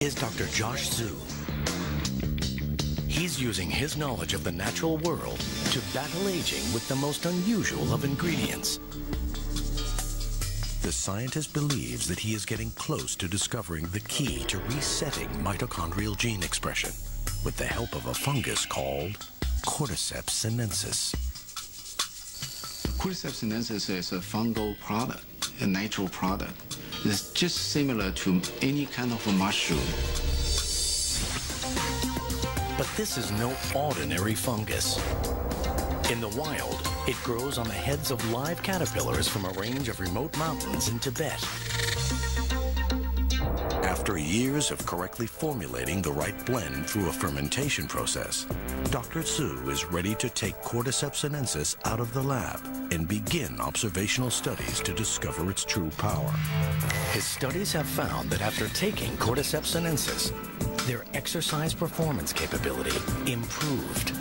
is Dr. Josh Zhu. He's using his knowledge of the natural world to battle aging with the most unusual of ingredients. The scientist believes that he is getting close to discovering the key to resetting mitochondrial gene expression with the help of a fungus called Cordyceps sinensis. Cordyceps sinensis is a fungal product, a natural product. It's just similar to any kind of a mushroom. But this is no ordinary fungus. In the wild, it grows on the heads of live caterpillars from a range of remote mountains in Tibet. After years of correctly formulating the right blend through a fermentation process, Dr. Su is ready to take Cordyceps sinensis out of the lab and begin observational studies to discover its true power. His studies have found that after taking Cordyceps sinensis, their exercise performance capability improved.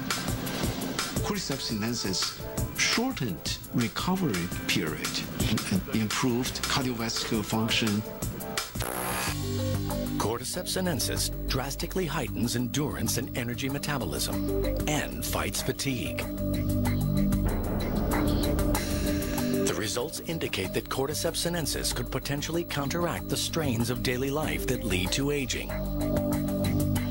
Cordyceps sinensis shortened recovery period and improved cardiovascular function. Cordyceps sinensis drastically heightens endurance and energy metabolism and fights fatigue. The results indicate that Cordyceps sinensis could potentially counteract the strains of daily life that lead to aging.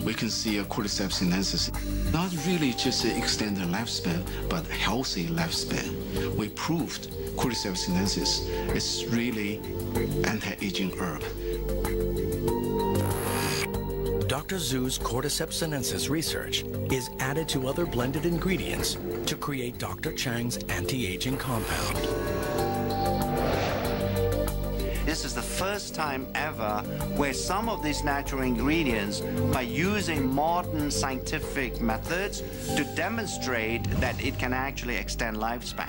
We can see a Cordyceps sinensis not really just an extended lifespan, but healthy lifespan. We proved Cordyceps sinensis is really anti-aging herb. Dr. Zhu's Cordyceps sinensis research is added to other blended ingredients to create Dr. Chang's anti-aging compound. This is the first time ever where some of these natural ingredients, by using modern scientific methods, to demonstrate that it can actually extend lifespan.